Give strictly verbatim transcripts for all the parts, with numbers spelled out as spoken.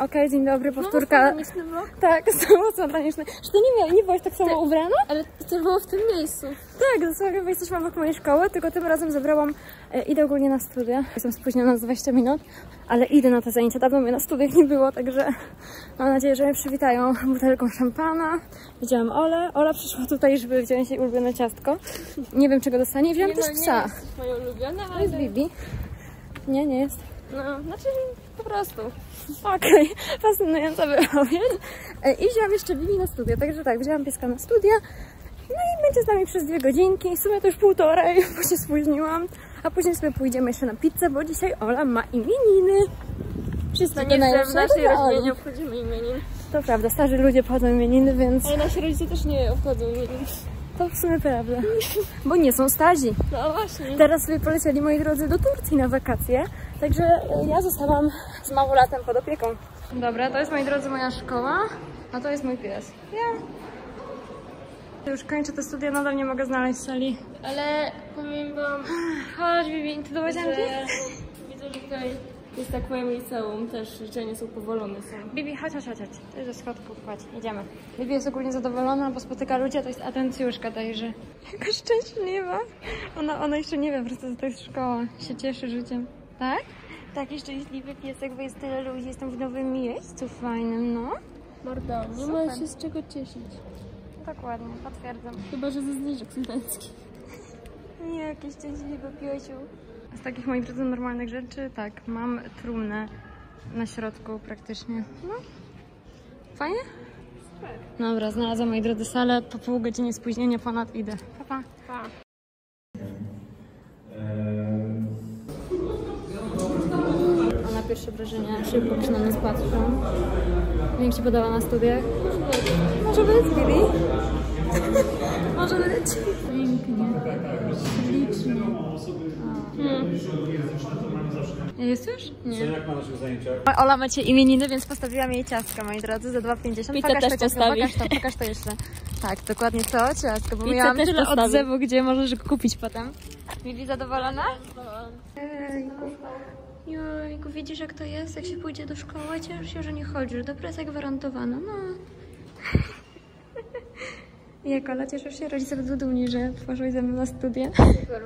Okej, okay, dzień dobry, powtórka. Znowu spontaniczny blog? Tak, znowu spontaniczny. Czy ty nie, nie byłaś tak samo ty, ubrana? Ale to było w tym miejscu. Tak, dosłownie, bo jesteśmy obok mojej szkoły, tylko tym razem zabrałam, e, idę ogólnie na studia. Jestem spóźniona z dwadzieścia minut, ale idę na te zajęcia. Dawno mnie na studiach nie było, także mam nadzieję, że mnie przywitają butelką szampana. Widziałam Olę. Ola przyszła tutaj, żeby wziąć jej ulubione ciastko. Nie wiem, czego dostanie. Wziąłam nie, też no, psa. Jest moje ulubione, ale... To jest Bibi. Nie, nie jest. No, znaczy po prostu. Okej, okay. Fascynująca wypowiedź. I wzięłam jeszcze Vivi na studia, także tak, wzięłam pieska na studia. No i będzie z nami przez dwie godzinki, w sumie to już półtorej, bo się spóźniłam. A później sobie pójdziemy jeszcze na pizzę, bo dzisiaj Ola ma imieniny. Wszystko no nie w naszej rodzinie nie obchodzimy imienin. To prawda, starzy ludzie obchodzą imieniny, więc... Ale nasi rodzice też nie obchodzą imienin. To w sumie prawda, bo nie są stazi. No właśnie. Teraz sobie polecieli, moi drodzy, do Turcji na wakacje, także ja zostałam z małolatem pod opieką. Dobra, to jest, moi drodzy, moja szkoła, a to jest mój pies. Ja. Ja już kończę te studia, nadal nie mogę znaleźć sali. Ale powiem wam... Chodź, Bibi, ty do łazienki? Widzę, że tutaj jest tak moje liceum, też życzenia są powolone są. Bibi, chodź, chodź, chodź, to jest ze schodków, chodź, idziemy. Bibi jest ogólnie zadowolona, bo spotyka ludzi, a to jest atencjuszka dajże. Jaka szczęśliwa. Ona, ona jeszcze nie wie, po prostu, że to jest szkoła, się cieszy życiem. Tak? Taki szczęśliwy piesek, bo jest tyle ludzi, jestem w nowym miejscu fajnym, no. Mordo, nie ma się z czego cieszyć. Dokładnie, potwierdzam. Chyba, że ze zniżek studenckich. Nie, jakiś szczęśliwy piesiu. Z takich, moich drodzy, normalnych rzeczy, tak, mam trumnę na środku praktycznie. No, fajnie? Super. Dobra, znalazłam, moi drodzy, salę, po pół godziny spóźnienia ponad idę. Pa, pa. Pa. A na pierwsze wrażenie szybko przynajmniej patrzą. Jak się podoba na studiach? Może być, Bibi? Może być. Pięknie. Ślicznie. Hmm. Jest już? Nie. Jak ma na naszych zajęciach? Ola macie imieniny, więc postawiłam jej ciastka, moi drodzy, za dwa pięćdziesiąt. Pokaż też to ciastko, pokaż to, pokaż to jeszcze. Tak, dokładnie to ciastko, bo Pizza miałam też tyle odzewu, gdzie możesz go kupić potem. Bibi zadowolona? Jejku. Jejku, widzisz jak to jest? Jak się pójdzie do szkoły, ciesz się, że nie chodzisz. Depresja gwarantowana, no. Jak Ola, cieszysz się? Rodzice będą dumni, że poszłaś ze mną na studia. Super.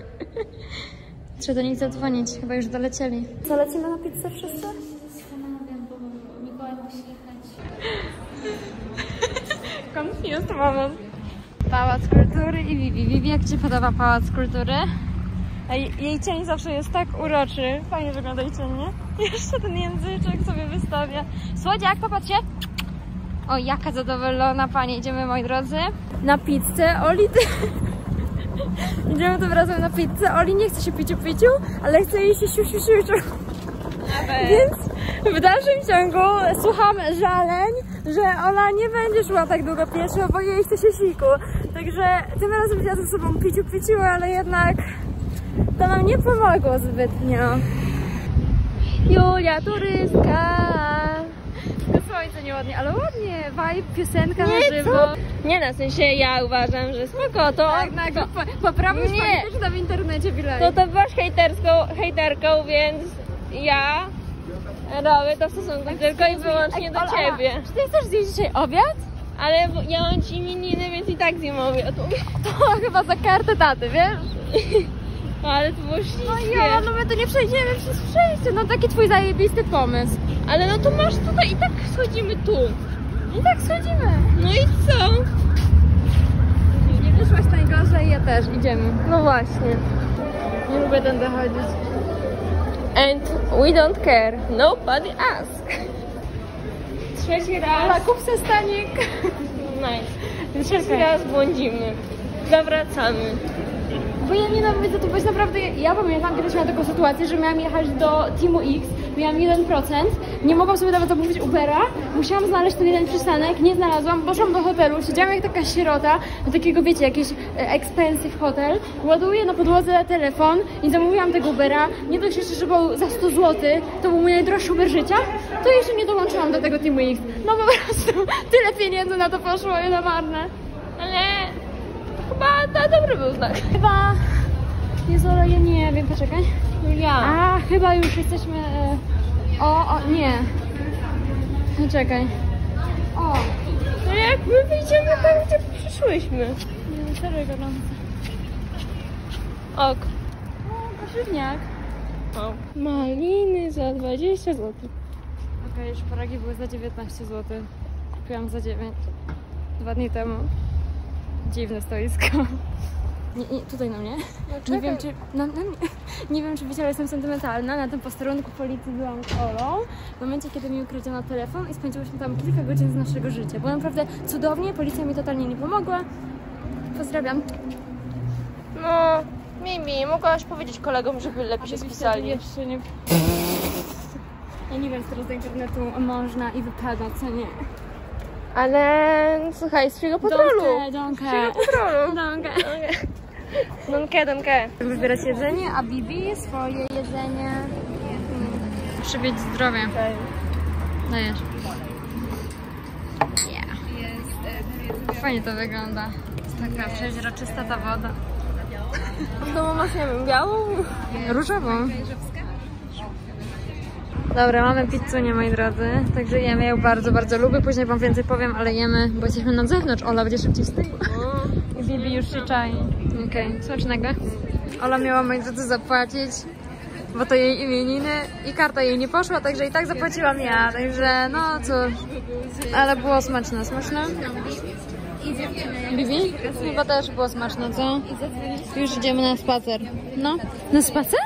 Trzeba do nich zadzwonić, chyba już dolecieli. Zalecimy na pizzę wszyscy? Zastanawiam, bo Mikołaj musi jechać. Confused mama. Pałac Kultury i Vivi. Vivi, jak ci podoba Pałac Kultury? Jej cień zawsze jest tak uroczy. Fajnie wygląda jej cień, nie? Jeszcze ten języczek sobie wystawia. Słodziak, popatrzcie. O, jaka zadowolona pani. Idziemy, moi drodzy, na pizzę. Oli, ty... Idziemy tym razem na pizzę. Oli nie chce się piciu piciu, ale chce jej się siu siu siu. Więc w dalszym ciągu słucham żaleń, że Ola nie będzie szła tak długo pieszo, bo jej chce się siku. Także tym razem wzięła ze sobą piciu piciu, ale jednak to nam nie pomogło zbytnio. Julia turystka. Słońce nieładnie, ale ładnie, vibe, piosenka nie, na żywo. Co? Nie, na sensie ja uważam, że spoko, to... Tak, tak, to... poprawisz pani też na w internecie, Bilaj. To to byłaś hejterską, hejterką, więc ja robię to w stosunku tak, tylko i wyłącznie tak, do Ola, ciebie. Czy ty chcesz zjeść dzisiaj obiad? Ale ja mam ci imieniny, więc i tak zjem obiad. To chyba za kartę taty, wiesz? Ale to było ślicznie. No Jola, no my to nie przejdziemy przez przejście, no taki twój zajebisty pomysł. Ale no to masz tutaj i tak schodzimy tu. I tak schodzimy. No i co? Nie wyszłaś najgorzej, ja też, idziemy. No właśnie. Nie lubię tędy chodzić. And we don't care, nobody ask. Trzeci raz. Ola, kup se stanik. Nice. Trzeci okay. raz błądzimy. Zawracamy. Bo ja nienawidzę to, bo jest naprawdę, ja pamiętam kiedyś miałam taką sytuację, że miałam jechać do Teamu X, miałam jeden procent, nie mogłam sobie nawet omówić Ubera, musiałam znaleźć ten jeden przystanek, nie znalazłam, poszłam do hotelu, siedziałam jak taka sierota, do takiego wiecie, jakiś expensive hotel, ładuję na podłodze telefon i zamówiłam tego Ubera, nie dość jeszcze, że był za sto złotych, to był mój najdroższy Uber życia, to jeszcze nie dołączyłam do tego Teamu X, no po prostu tyle pieniędzy na to poszło i na marne. Ale... Chyba to dobry był znak. Chyba... Jezu, ja nie wiem, poczekaj. Ja. A, chyba już jesteśmy... O, o, nie. No czekaj. O! No jak my wyjdziemy, tak gdzie przyszłyśmy. Nie, serio gorące. Ok. O, warzywniak. O. Maliny za dwadzieścia złotych. Okej, już poragi były za dziewiętnaście złotych. Kupiłam za dziewięć. Dwa dni temu. Dziwne stoisko. Nie, nie, tutaj na mnie. No, nie wiem, czy, na, na mnie. Nie wiem, czy wiecie, ale jestem sentymentalna. Na tym posterunku policji byłam z Olą. W momencie, kiedy mi ukradziono telefon i spędziłyśmy tam kilka godzin z naszego życia. Było naprawdę cudownie, policja mi totalnie nie pomogła. Pozdrawiam. No, Mimi, mogłaś powiedzieć kolegom, żeby lepiej się spisali. Jeszcze nie... Ja nie wiem, co teraz z internetu można i wypada, co nie. Ale słuchaj, z Psiego Patrolu. Don't care, don't care. Donkę, donkę. Wybierać jedzenie, a Bibi swoje jedzenie. Muszę mieć zdrowie. Dajesz. Yeah. Fajnie to wygląda. Taka przeźroczysta ta woda. No masz, nie wiem, białą? Różową. Dobra, mamy pizzunię, moi drodzy, także jemy, ją bardzo, bardzo lubię, później wam więcej powiem, ale jemy, bo jesteśmy na zewnątrz, Ola będzie szybciej wstygła. I Bibi już się czai. Okej, okay. Smacznego. Ola miała, moi drodzy, zapłacić, bo to jej imieniny i karta jej nie poszła, także i tak zapłaciłam ja, także no cóż, ale było smaczne, smaczne? Bibi? Chyba też było smaczne, co? Już idziemy na spacer. No? Na spacer?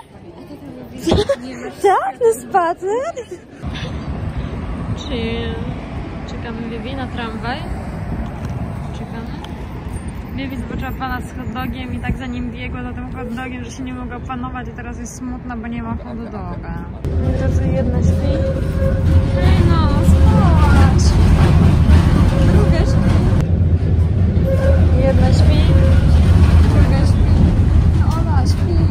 Tak? Na spacer? Czy czekamy Vivi na tramwaj? Czekamy. Vivi zobaczyła pana z hot dogiem i tak za nim biegła za tym hot dogiem, że się nie mogła opanować i teraz jest smutna, bo nie ma hot doga. Drodzy, jedna śpi. Hej no, spać! Druga śpi. Jedna śpi. Druga śpi. No ona śpi.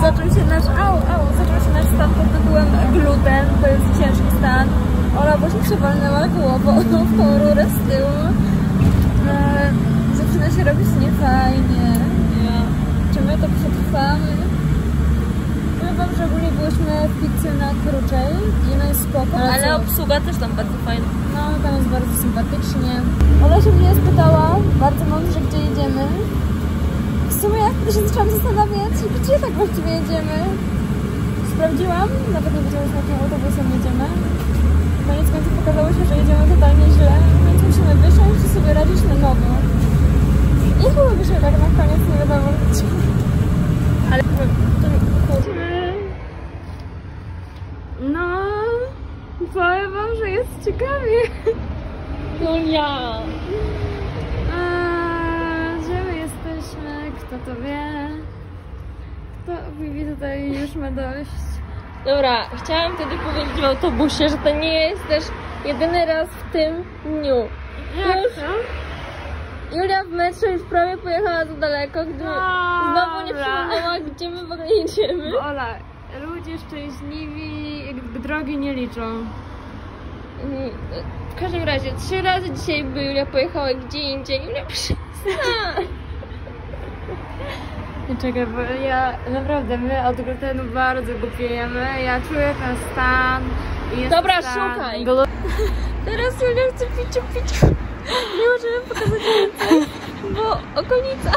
Zaczął się nasz, au, au, zaczął się nasz stan pod tytułem gluten, to jest ciężki stan. Ola właśnie przewalnęła głową w tą rurę z tyłu. Eee, zaczyna się robić niefajnie. Nie. Czy my to przetrwamy? Powiem wam, że ogólnie byłyśmy w pizzy na Kruczej, no jest spoko. Ale, ale obsługa też tam bardzo fajna. No, tam jest bardzo sympatycznie. Ola się mnie spytała, bardzo mądrze, gdzie jedziemy. W sumie ja się zaczęłam zastanawiać, gdzie tak właściwie jedziemy. Sprawdziłam, nawet nie wiedziałam, że jakim autobusem jedziemy. Koniec końców okazało się, że jedziemy totalnie źle, więc musimy wysiąść i sobie radzić na nowo. I byłoby się tak na koniec, nie wiadomo gdzie. Ale chodźmy. No, powiem wam, że jest ciekawie. Julia. Kto to wie? Kto Bibi tutaj już ma dość. Dobra, chciałam wtedy powiedzieć w autobusie, że to nie jest też jedyny raz w tym dniu. Jak już to? Julia w metrze już prawie pojechała za daleko, gdy no, znowu nie przypomniała, gdzie my w ogóle jedziemy. Bo Ola, ludzie szczęśliwi drogi nie liczą. W każdym razie, trzy razy dzisiaj by Julia pojechała gdzie indziej. Julia przestała. Nie czekaj, bo ja naprawdę, my od glutenu bardzo głupiejemy, ja czuję ten stan i jest. Dobra, stan. Szukaj! Golo... Teraz Julia chce piciu, piciu. Nie możemy pokazać więcej, bo okolica.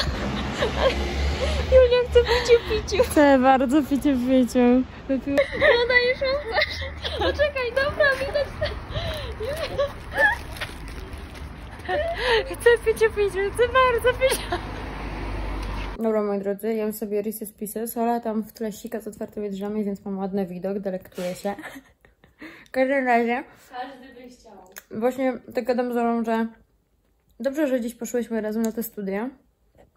Julia chce piciu, piciu. Chcę bardzo piciu, piciu. No daj szansę. No czekaj, dobra, widać. Chcę piciu, piciu, chcę bardzo piciu. Dobra, moi drodzy, jem sobie Reese's Pieces. Ola tam w tle sika z otwartymi drzwiami, więc mam ładny widok, delektuję się. W każdym razie... Każdy by chciał. Właśnie tak gadam z Olą, że dobrze, że dziś poszłyśmy razem na te studia.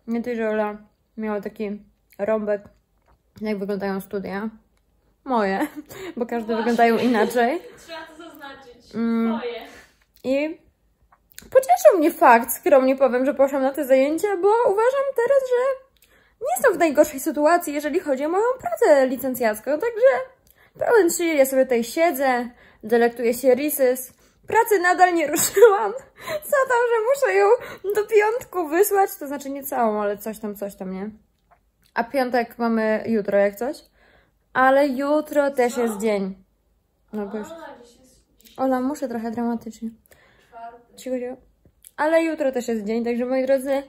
Nie tylko, że Ola miała taki rąbek, jak wyglądają studia. Moje, bo każdy Właśnie. wyglądają inaczej. Trzeba to zaznaczyć. Mm. Moje. I... pocieszył mnie fakt, skromnie powiem, że poszłam na te zajęcia, bo uważam teraz, że nie jestem w najgorszej sytuacji, jeżeli chodzi o moją pracę licencjacką, także pełen chill, ja sobie tutaj siedzę, delektuję się Reese's, Pracy nadal nie ruszyłam, co tam, że muszę ją do piątku wysłać, to znaczy nie całą, ale coś tam, coś tam, nie? A piątek mamy jutro jak coś, ale jutro też jest dzień. No gość. Ola, muszę trochę dramatycznie. Cicho, cicho. Ale jutro też jest dzień, także moi drodzy,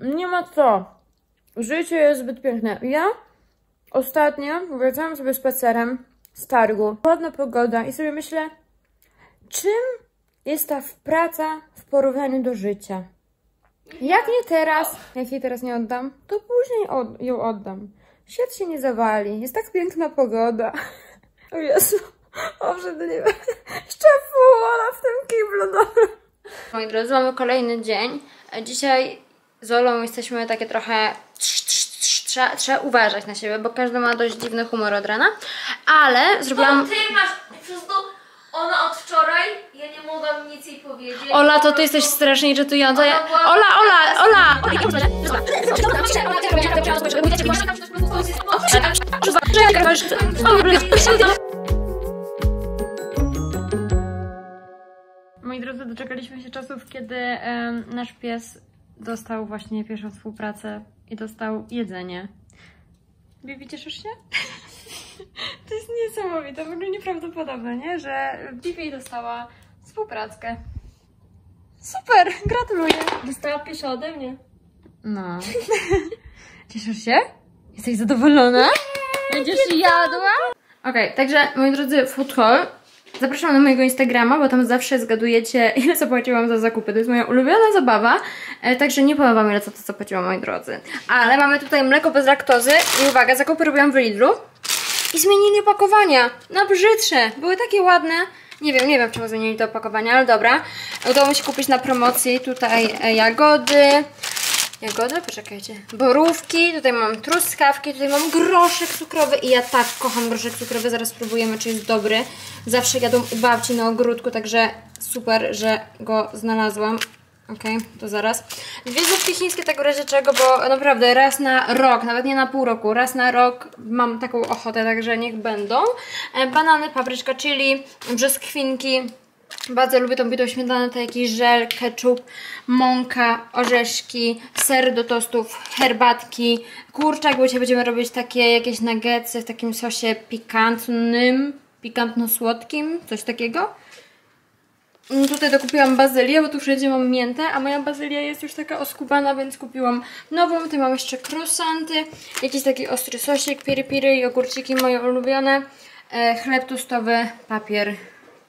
nie ma co. Życie jest zbyt piękne. Ja ostatnio wracałam sobie spacerem z targu. Ładna pogoda i sobie myślę, czym jest ta praca w porównaniu do życia? Jak nie teraz, jak jej teraz nie oddam, to później od, ją oddam. Świat się nie zawali, jest tak piękna pogoda. O Jezu, obrzydliwe. Szczepuła w tym kiblu, dobra. Moi drodzy, mamy kolejny dzień. Dzisiaj z Olą jesteśmy takie trochę... Trzeba, trzeba uważać na siebie, bo każdy ma dość dziwny humor od rana. Ale zrobiłam... No, ty masz... Przez to ona od wczoraj, ja nie mogłam nic jej powiedzieć. Ola, to ty jesteś strasznie irytująca. Ola, Ola, Ola! Ola! Moi drodzy, doczekaliśmy się czasów, kiedy um, nasz pies dostał właśnie pierwszą współpracę i dostał jedzenie. Bibi, cieszysz się? To jest niesamowite, w ogóle nieprawdopodobne, nie? Że Bibi dostała współprackę. Super, gratuluję. Dostała pieszo ode mnie. No. Cieszysz się? Jesteś zadowolona? Nie, będziesz jadła? Okej, okay, także moi drodzy, food haul. Zapraszam na mojego Instagrama, bo tam zawsze zgadujecie, ile zapłaciłam za zakupy. To jest moja ulubiona zabawa, e, także nie powiem wam, ile za to zapłaciłam, moi drodzy. Ale mamy tutaj mleko bez laktozy i uwaga, zakupy robiłam w Lidlu. I zmienili opakowania na brzydsze. Były takie ładne. Nie wiem, nie wiem, czemu zmienili te opakowania, ale dobra. Udało mi się kupić na promocji tutaj jagody. Jagody? Poczekajcie. Borówki, tutaj mam truskawki, tutaj mam groszek cukrowy i ja tak kocham groszek cukrowy. Zaraz spróbujemy, czy jest dobry. Zawsze jadą u babci na ogródku, także super, że go znalazłam. Okej, okay, to zaraz. Dwie zupki chińskie, tak w razie czego, bo naprawdę raz na rok, nawet nie na pół roku, raz na rok mam taką ochotę, także niech będą. Banany, papryczka, chili, brzoskwinki. Bardzo lubię tą bitą śmietanę, to jakiś żel, ketchup, mąka, orzeszki, ser do tostów, herbatki, kurczak, bo dzisiaj będziemy robić takie jakieś nuggetsy w takim sosie pikantnym, pikantno-słodkim, coś takiego. Tutaj dokupiłam bazylię, bo tu wszędzie mam miętę, a moja bazylia jest już taka oskubana, więc kupiłam nową. Tutaj mam jeszcze krosanty, jakiś taki ostry sosik, piri-piri, jogurciki moje ulubione, e, chleb tostowy, papier.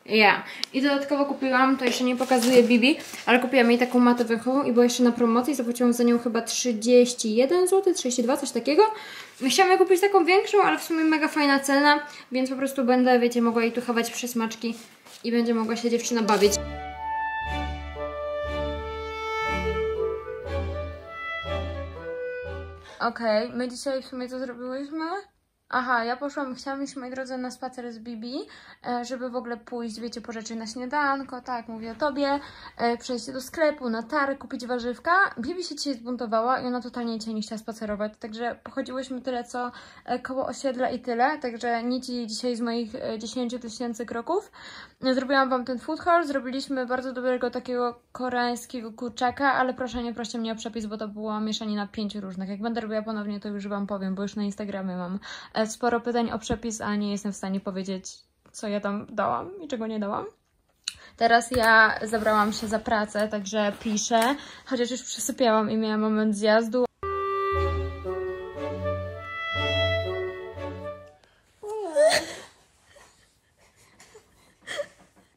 Ja. Yeah. I dodatkowo kupiłam, to jeszcze nie pokazuję Bibi, ale kupiłam jej taką matę węchową i była jeszcze na promocji. Zapłaciłam za nią chyba trzydzieści jeden złotych, trzydzieści dwa, coś takiego. Chciałam ją kupić taką większą, ale w sumie mega fajna cena, więc po prostu będę, wiecie, mogła jej tu chować przysmaczki i będzie mogła się dziewczyna bawić. Okej, okay, my dzisiaj w sumie co zrobiłyśmy? Aha, ja poszłam, chciałam iść, moi drodzy, na spacer z Bibi, żeby w ogóle pójść, wiecie, po rzeczy na śniadanko, tak, mówię o tobie, przejść do sklepu, na targ, kupić warzywka. Bibi się dzisiaj zbuntowała i ona totalnie dzisiaj nie chciała spacerować, także pochodziłyśmy tyle, co koło osiedla i tyle, także nic jej dzisiaj z moich dziesięć tysięcy kroków. Zrobiłam wam ten food haul, zrobiliśmy bardzo dobrego takiego koreańskiego kurczaka, ale proszę, nie proście mnie o przepis, bo to była mieszanina pięciu różnych. Jak będę robiła ponownie, to już wam powiem, bo już na Instagramie mam sporo pytań o przepis, a nie jestem w stanie powiedzieć, co ja tam dałam i czego nie dałam. Teraz ja zabrałam się za pracę, także piszę, chociaż już przysypiałam i miałam moment zjazdu.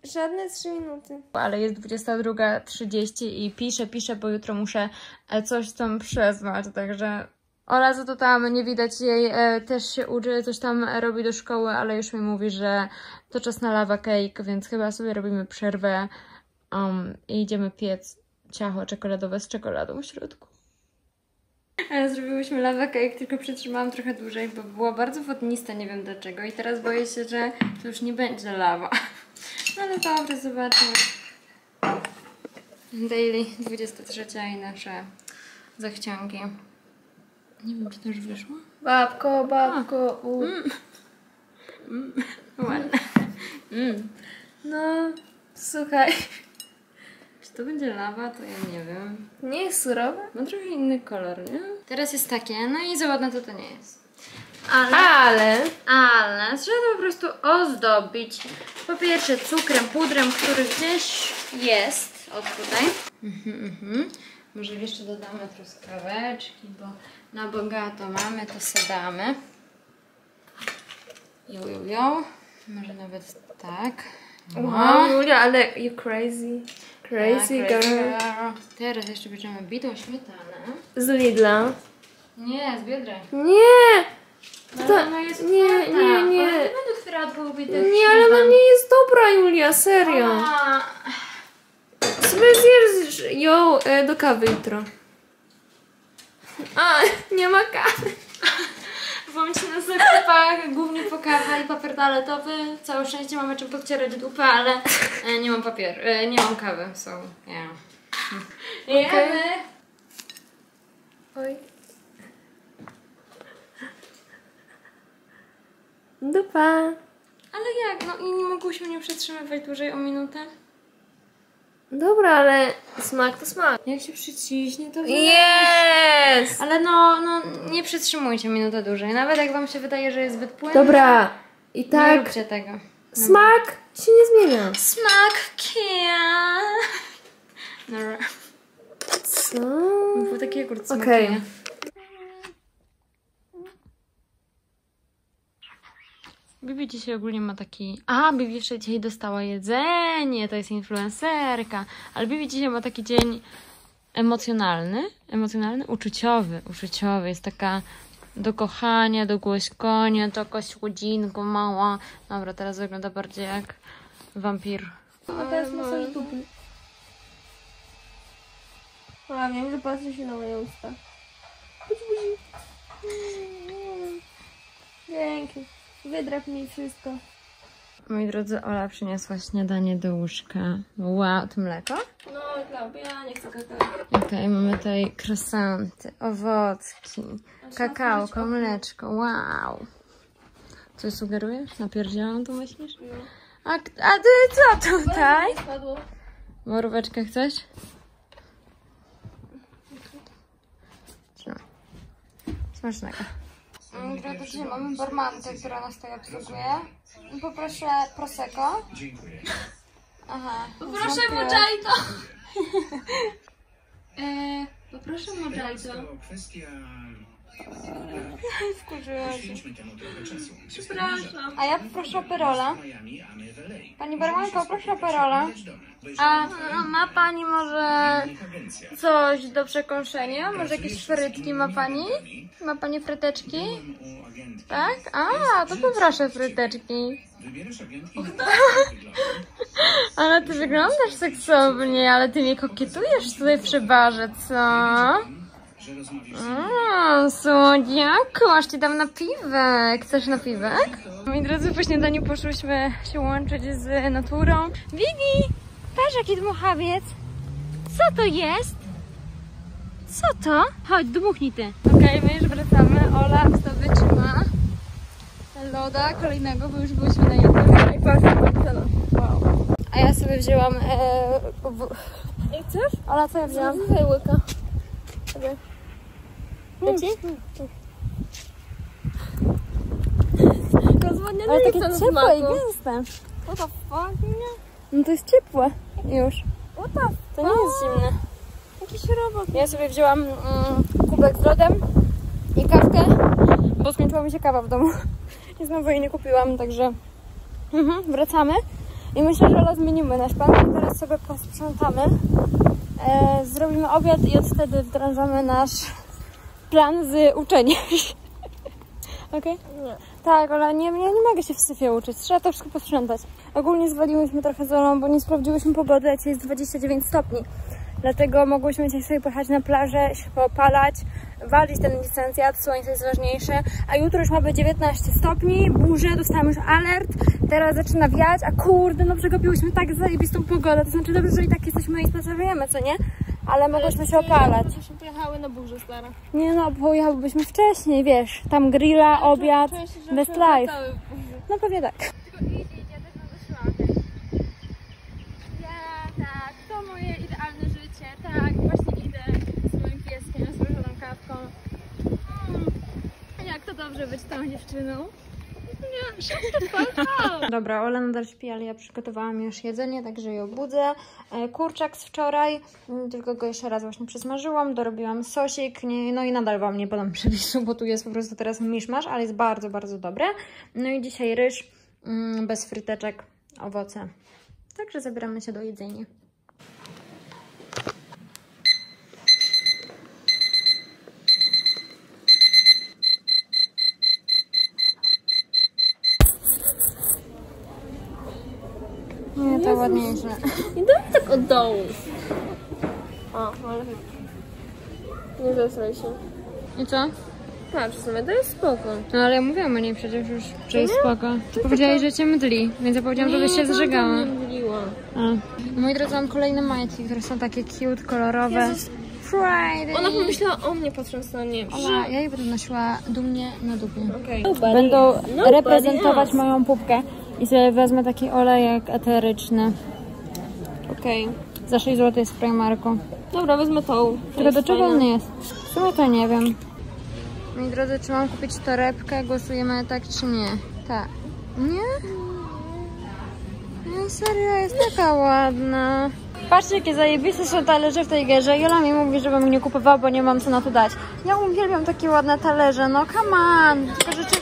Żadne trzy minuty. Ale jest dwudziesta druga trzydzieści i piszę, piszę, bo jutro muszę coś tam przezwać, także... Ola, za to tam nie widać jej, e, też się uczy, coś tam robi do szkoły, ale już mi mówi, że to czas na lava cake, więc chyba sobie robimy przerwę um, i idziemy piec ciacho czekoladowe z czekoladą w środku. Ale zrobiłyśmy lava cake, tylko przytrzymałam trochę dłużej, bo było bardzo wodniste, nie wiem dlaczego. I teraz boję się, że to już nie będzie lawa. No ale dobra, zobaczmy. Daily dwudziesta trzecia i nasze zachcianki. Nie wiem, czy to już wyszło. Babko, babko, u. Mm. Mm. Ładne. Mm. No, Słuchaj. Czy to będzie lawa? To ja nie wiem. Nie jest surowe? Ma trochę inny kolor, nie? Teraz jest takie, no i za ładne to to nie jest. Ale, ale, ale trzeba to po prostu ozdobić. Po pierwsze cukrem, pudrem, który gdzieś jest, od tutaj. Mhm, mhm. Może jeszcze dodamy truskaweczki, bo na bogato mamy, to se damy. Jo, jo, jo. Może nawet tak. No. Wow, Julia, ale you crazy. Crazy, tak, crazy girl. girl. Teraz jeszcze bierzemy bitą śmietanę. Z Lidla. Nie, z Biedronki. Nie! No, to, ona jest nie, nie, nie, nie. Ona nie będę otwierała dwóch bitych śmietan. Nie, ale ona nie jest dobra, Julia, serio. A. Sobie zjesz ją e, do kawy jutro. A, nie ma kawy. Bo mi się na zakupach głównie po kawę i papier toaletowy. Całe szczęście mamy czym podcierać dupę, ale e, nie mam papieru, e, nie mam kawy, so yeah. Okay. Jemy. Oj. Dupa. Ale jak? No i nie mogłyśmy nie przetrzymywać dłużej o minutę? Dobra, ale smak to smak. Jak się przyciśnie, to jest. Ale no, no, nie przytrzymujcie minutę dłużej. Nawet jak wam się wydaje, że jest zbyt płynne. Dobra, i tak. Nie róbcie tego. Smak no. się nie zmienia. Smak kia. Dobra. Co? Było takie kurde smaki. Okej. Okay. Bibi dzisiaj ogólnie ma taki... A, Bibi jeszcze dzisiaj dostała jedzenie, to jest influencerka. Ale Bibi dzisiaj ma taki dzień emocjonalny, emocjonalny, uczuciowy, uczuciowy. Jest taka do kochania, do głośkonia, taka słodzinko mała. Dobra, teraz wygląda bardziej jak wampir. A teraz masaż dupy. A wiem, że patrzy się na moje usta. Dzięki. Wydrap mi wszystko. Moi drodzy, Ola przyniosła śniadanie do łóżka. Wow, to mleko? No, Klaudia, ja nie chcę kakao. Okej, okay, mamy tutaj krosanty, owocki, kakałko, mleczko, wow. Co sugerujesz? Napierdziałam to myślisz? No. A, a ty co tutaj? Moróweczkę chcesz? Trzymaj. Smacznego. Dzisiaj mamy barmankę, która nas tutaj obsługuje. Poproszę Prosecco. Dziękuję. Aha. Poproszę mojito. e, poproszę mojito. Wkurzyłam się. Przepraszam. A ja poproszę aperola. Pani barmanka, poproszę aperola. A ma pani może coś do przekąszenia? Może jakieś frytki ma pani? Ma pani fryteczki? Tak? A, to poproszę fryteczki. Ale ty wyglądasz seksownie, ale ty mnie kokietujesz tutaj przy barze, co? Mmm, słodziaku, aż ci dam napiwek. Chcesz napiwek? Moi drodzy, po śniadaniu poszłyśmy się łączyć z naturą. Vivi, patrz jaki dmuchawiec. Co to jest? Co to? Chodź, dmuchnij ty. Okej, okay, my już wracamy. Ola zdobyczy ma loda kolejnego, bo już byliśmy na jednym. I patrz, wow. A ja sobie wzięłam... Ee... I chcesz? Ola, co ja wzięłam? Tutaj łyka. Ale takie ciepłe i gęste. What the fuck? No to jest ciepłe już. What the fuck? To nie jest zimne. Jakiś robot. Ja sobie wzięłam mm, kubek z lodem i kawkę, bo skończyła mi się kawa w domu. I znowu jej nie kupiłam, także mhm, wracamy. I myślę, że Ola zmienimy nasz plan. Teraz sobie posprzątamy. E, zrobimy obiad i od wtedy wdrażamy nasz plan z uczenia się. Okej? Okay? Nie. Tak, Ola, nie, ja nie mogę się w syfie uczyć. Trzeba to wszystko posprzątać. Ogólnie zwaliłyśmy trochę z Olą, bo nie sprawdziłyśmy pogody, a dzisiaj jest dwadzieścia dziewięć stopni. Dlatego mogłyśmy dzisiaj sobie pojechać na plażę, się popalać, walić ten licencjat, słońce jest ważniejsze. A jutro już ma być dziewiętnaście stopni, burzę, dostałam już alert, teraz zaczyna wiać, a kurde, no przegapiłyśmy tak zajebistą pogodę, to znaczy dobrze, że i tak jesteśmy i spacerujemy, co nie? Ale mogłyśmy się opalać. Ale byśmy pojechały na burzę, stara. Nie no, pojechałybyśmy wcześniej, wiesz, tam grilla, obiad, best life. No pewnie tak. I ja też mam tak, to moje idealne życie, tak, właśnie idę z moim pieskiem, z różoną kawką. Hmm, jak to dobrze być tą dziewczyną. Dobra, Ola nadal śpi, ale ja przygotowałam już jedzenie, także ją budzę. Kurczak z wczoraj, tylko go jeszcze raz właśnie przysmażyłam, dorobiłam sosik, nie, no i nadal wam nie podam przepisu, bo tu jest po prostu teraz miszmasz, ale jest bardzo, bardzo dobre. No i dzisiaj ryż, mm, bez fryteczek, owoce. Także zabieramy się do jedzenia. Nie, to ładniejsze. Nie daj tak od dołu. O, ale nie zasraj się. I co? Patrz, w sumie to jest spoko. No ale ja mówiłam o niej przecież już, że jest spoko. Ty powiedziałaś, że cię mdli, więc ja powiedziałam, żebyś się zżegała. Nie, mdliła. Moi drodzy, mam kolejne majtki, które są takie cute, kolorowe. Jezus. Friday. Ona pomyślała o mnie, patrząc na nie. Ola, ja jej będę nosiła dumnie na dupie. Okay. Będą Nobody reprezentować else. moją pupkę. I sobie wezmę taki olejek eteryczny. Okej. Okay. Za sześć złotych z Primarku. Dobra, wezmę tą. Tylko do czego on jest? W sumie to nie wiem. Moi drodzy, czy mam kupić torebkę? Głosujemy tak czy nie? Tak. Nie? No serio, jest taka ładna. Patrzcie, jakie zajebiste są talerze w tej Gerze. Jola mi mówi, żebym nie kupowała, bo nie mam co na to dać. Ja uwielbiam takie ładne talerze, no come on. Tylko rzeczy...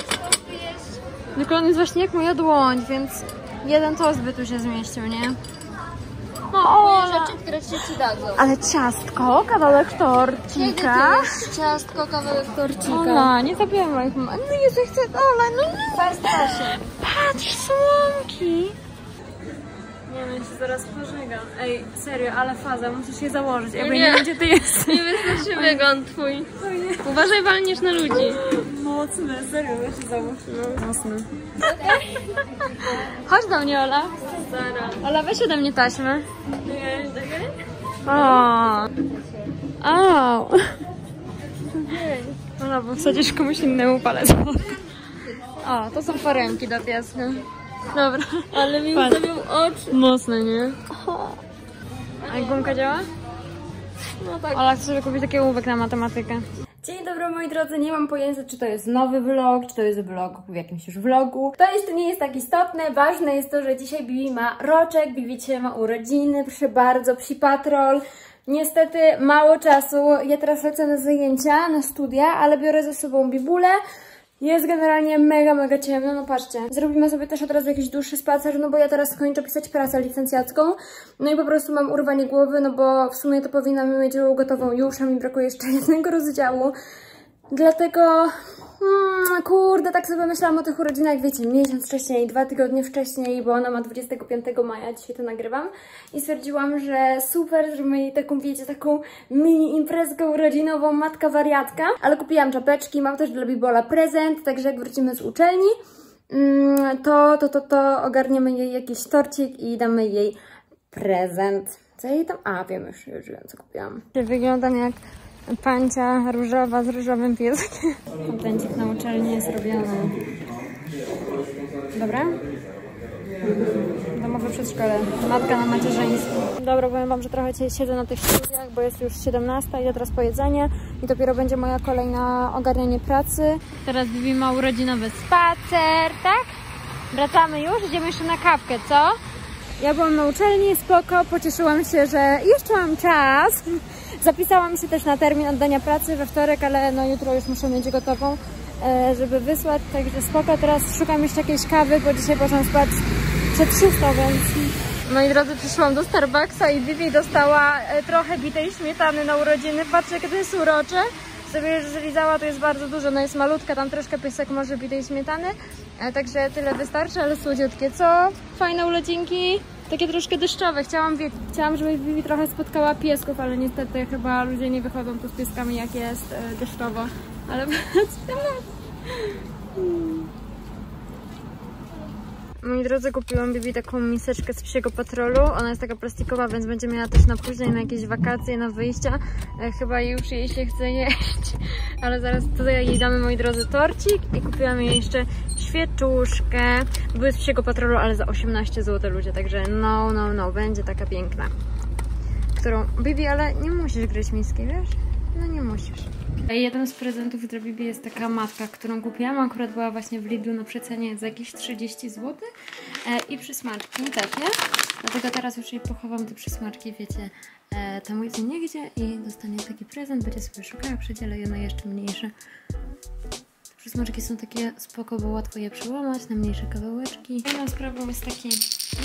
Tylko on jest właśnie jak moja dłoń, więc jeden tost by tu się zmieścił, nie? No o, rzeczy, które ci się dadzą. Ale ciastko, kawałek torcika. Kiedy ty masz ciastko, kawałek torcika? Ola, nie zabieram moich mam. No Jezu, chcę, Ola, no nie. Patrz, słomki. Nie no, ja się zaraz pożegam. Ej, serio, ale faza, musisz je założyć. Ej, nie, nie będzie ty jest. Nie wystarczy wygląd twój. Uważaj, walniesz na ludzi. Mocne, serio, ja się załóż. No. Mocne. Chodź do mnie, Ola. Zara. Ola, weź ode mnie taśmę. Nie, czekaj. Au. Ola, bo wsadzisz komuś innemu palec. O, to są foremki do piasku. Dobra. Ale mi ustawią oczy. Mocne, nie? A gumka działa? No tak. Ola, chcę sobie kupić taki ołówek na matematykę. Dzień dobry, moi drodzy, nie mam pojęcia, czy to jest nowy vlog, czy to jest vlog w jakimś już vlogu. To jeszcze nie jest tak istotne, ważne jest to, że dzisiaj Bibi ma roczek, Bibi dzisiaj ma urodziny, proszę bardzo, Psi Patrol. Niestety mało czasu, ja teraz lecę na zajęcia, na studia, ale biorę ze sobą Bibulę. Jest generalnie mega, mega ciemno, no patrzcie. Zrobimy sobie też od razu jakiś dłuższy spacer, no bo ja teraz kończę pisać pracę licencjacką. No i po prostu mam urwanie głowy, no bo w sumie to powinnam mieć ją gotową już, a mi brakuje jeszcze jednego rozdziału. Dlatego, hmm, kurde, tak sobie myślałam o tych urodzinach, wiecie, miesiąc wcześniej, dwa tygodnie wcześniej, bo ona ma dwudziestego piątego maja, dzisiaj to nagrywam. I stwierdziłam, że super, że my taką, wiecie, taką mini imprezkę urodzinową, matka wariatka. Ale kupiłam czapeczki, mam też dla Bibola prezent, także jak wrócimy z uczelni, to, to, to, to ogarniemy jej jakiś torcik i damy jej prezent. Co jej tam? A, wiem już, już wiem, co kupiłam. Wyglądam jak... Pancia różowa z różowym pieskiem. Kontencik na uczelni jest robiony. Dobra? Domowe przedszkole. Matka na macierzyństwo. Dobra, powiem wam, że trochę siedzę na tych studiach, bo jest już siedemnasta, idę teraz po jedzenie i dopiero będzie moja kolejna ogarnianie pracy. Teraz Bibi ma urodzinowy spacer, tak? Wracamy już, idziemy jeszcze na kawkę, co? Ja byłam na uczelni, spoko, pocieszyłam się, że jeszcze mam czas. Zapisałam się też na termin oddania pracy we wtorek, ale no jutro już muszę mieć gotową, żeby wysłać, także spoko. Teraz szukam jeszcze jakiejś kawy, bo dzisiaj poszłam spać przed szóstą, więc... Moi drodzy, przyszłam do Starbucksa i Vivi dostała trochę bitej śmietany na urodziny. Patrzcie, jakie to jest urocze. Sobie zlizała, to jest bardzo dużo, no jest malutka, tam troszkę piesek może bitej śmietany. Także tyle wystarczy, ale słodziutkie, co? Fajne urodzinki. Takie troszkę deszczowe. Chciałam, chciałam, żeby Bibi trochę spotkała piesków, ale niestety chyba ludzie nie wychodzą tu z pieskami, jak jest deszczowo. Ale moi drodzy, kupiłam Bibi taką miseczkę z Psiego Patrolu. Ona jest taka plastikowa, więc będzie miała też na później, na jakieś wakacje, na wyjścia. Chyba już jej się chce jeść. Ale zaraz tutaj jej damy, moi drodzy, torcik i kupiłam jej jeszcze świeczuszkę. Były z Psiego Patrolu, ale za osiemnaście złotych, ludzie, także no, no, no, będzie taka piękna. Którą... Bibi, ale nie musisz gryźć miski, wiesz? No nie musisz. Jeden z prezentów dla Bibi jest taka matka, którą kupiłam. Akurat była właśnie w Lidlu na przecenie za jakieś trzydzieści złotych. E, I przysmarki takie. Dlatego teraz już jej pochowam te przysmarki, wiecie, e, tam idzie niegdzie i dostanie taki prezent. Będzie sobie szukała, przedzielę je na jeszcze mniejsze. Te przysmarki są takie spoko, bo łatwo je przełamać na mniejsze kawałeczki. Jedną sprawą jest taki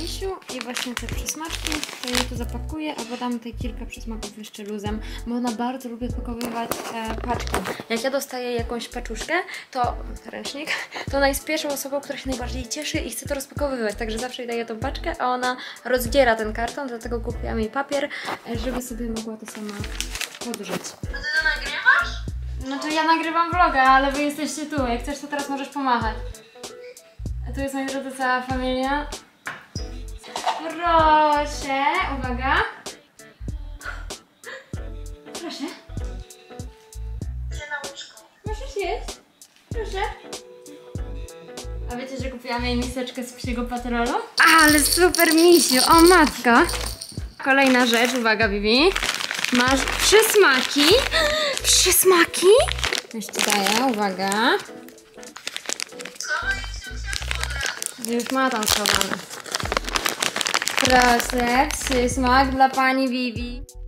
misiu i właśnie te przysmaczki, to ja tu zapakuję, albo dam tutaj kilka przysmaków jeszcze luzem, bo ona bardzo lubi pakowywać e, paczki. Jak ja dostaję jakąś paczuszkę, to ręcznik, to ona jest pierwszą osobą, która się najbardziej cieszy i chce to rozpakowywać, także zawsze jej daję tą paczkę, a ona rozdziera ten karton, dlatego kupiłam jej papier, żeby sobie mogła to sama podrzeć. A ty to nagrywasz? No to ja nagrywam vloga, ale wy jesteście tu, jak chcesz, to teraz możesz pomachać. A tu jest najmniejsza cała familia. Proszę, uwaga. Proszę. Cię na łóżko. Możesz jeść. Proszę. A wiecie, że kupiłam jej miseczkę z Psiego Patrolu? Ale super misiu, o matka. Kolejna rzecz, uwaga Bibi. Masz przysmaki. Przysmaki? Już ci daję, uwaga. Już ma tam schowane. Proszę, przysmak dla pani Vivi.